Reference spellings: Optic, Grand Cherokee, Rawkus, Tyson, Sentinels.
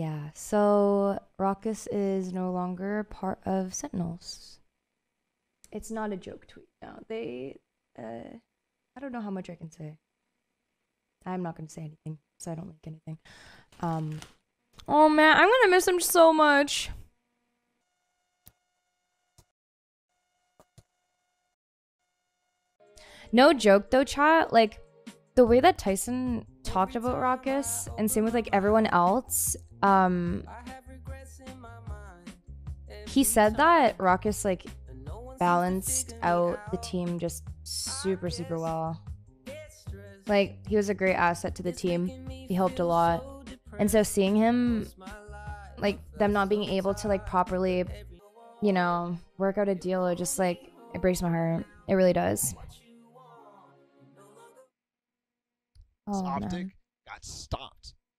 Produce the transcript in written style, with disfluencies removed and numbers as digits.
Yeah, so Rawkus is no longer part of Sentinels. It's not a joke tweet now. They, I don't know how much I can say. I'm not going to say anything, so I don't like anything. Oh man, I'm going to miss him so much. No joke though, chat, like, the way that Tyson talked about Rawkus, and same with like everyone else, he said that Rawkus like balanced out the team just super well. Like, he was a great asset to the team. He helped a lot. And so seeing him, like, them not being able to like properly, you know, work out a deal, it just like, it breaks my heart. It really does. Oh, Optic got stopped